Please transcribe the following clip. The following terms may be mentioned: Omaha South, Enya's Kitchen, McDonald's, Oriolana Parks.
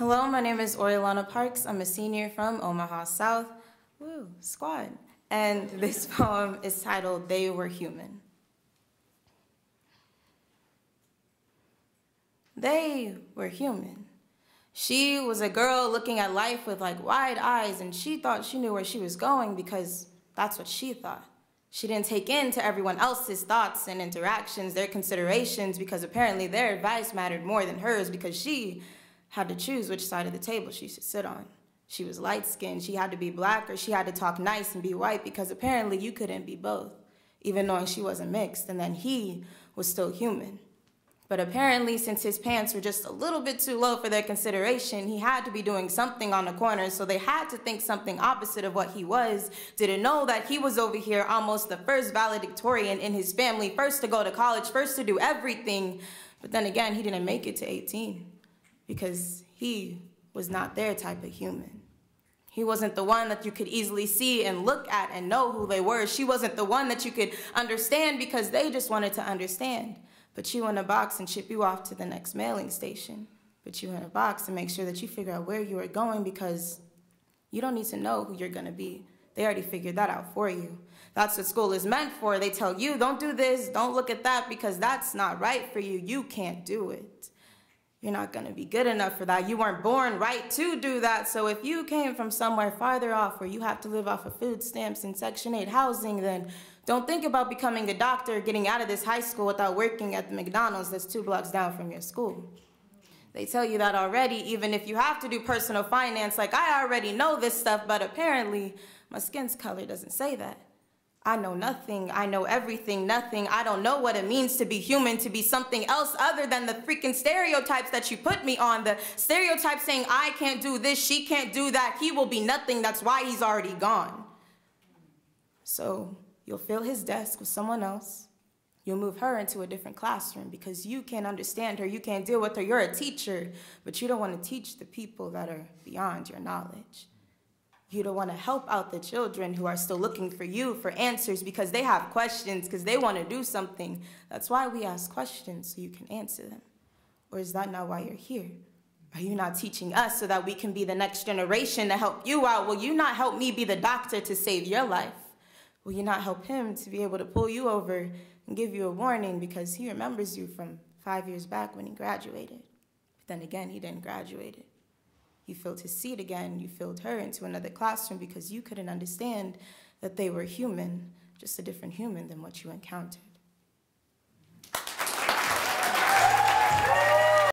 Hello, my name is Oriolana Parks. I'm a senior from Omaha South, squad. And this poem is titled, They Were Human. They were human. She was a girl looking at life with like wide eyes, and she thought she knew where she was going because that's what she thought. She didn't take in to everyone else's thoughts and interactions, their considerations, because apparently their advice mattered more than hers because she had to choose which side of the table she should sit on. She was light-skinned, she had to be black, or she had to talk nice and be white because apparently you couldn't be both, even knowing she wasn't mixed, and then he was still human. But apparently, since his pants were just a little bit too low for their consideration, he had to be doing something on the corner, so they had to think something opposite of what he was. Didn't know that he was over here almost the first valedictorian in his family, first to go to college, first to do everything. But then again, he didn't make it to 18. Because he was not their type of human. He wasn't the one that you could easily see and look at and know who they were. She wasn't the one that you could understand because they just wanted to understand. Put you in a box and ship you off to the next mailing station. Put you in a box and make sure that you figure out where you are going because you don't need to know who you're gonna be. They already figured that out for you. That's what school is meant for. They tell you, don't do this, don't look at that because that's not right for you. You can't do it. You're not gonna be good enough for that. You weren't born right to do that. So if you came from somewhere farther off where you have to live off of food stamps and Section 8 housing, then don't think about becoming a doctor or getting out of this high school without working at the McDonald's that's 2 blocks down from your school. They tell you that already, even if you have to do personal finance, like I already know this stuff, but apparently my skin's color doesn't say that. I know nothing, I know everything, nothing. I don't know what it means to be human, to be something else other than the freaking stereotypes that you put me on. The stereotypes saying I can't do this, she can't do that, he will be nothing, that's why he's already gone. So you'll fill his desk with someone else. You'll move her into a different classroom because you can't understand her, you can't deal with her, you're a teacher, but you don't want to teach the people that are beyond your knowledge. You don't want to help out the children who are still looking for you for answers because they have questions, because they want to do something. That's why we ask questions, so you can answer them. Or is that not why you're here? Are you not teaching us so that we can be the next generation to help you out? Will you not help me be the doctor to save your life? Will you not help him to be able to pull you over and give you a warning because he remembers you from 5 years back when he graduated? But then again, he didn't graduate. You filled his seat again, you filled her into another classroom because you couldn't understand that they were human, just a different human than what you encountered.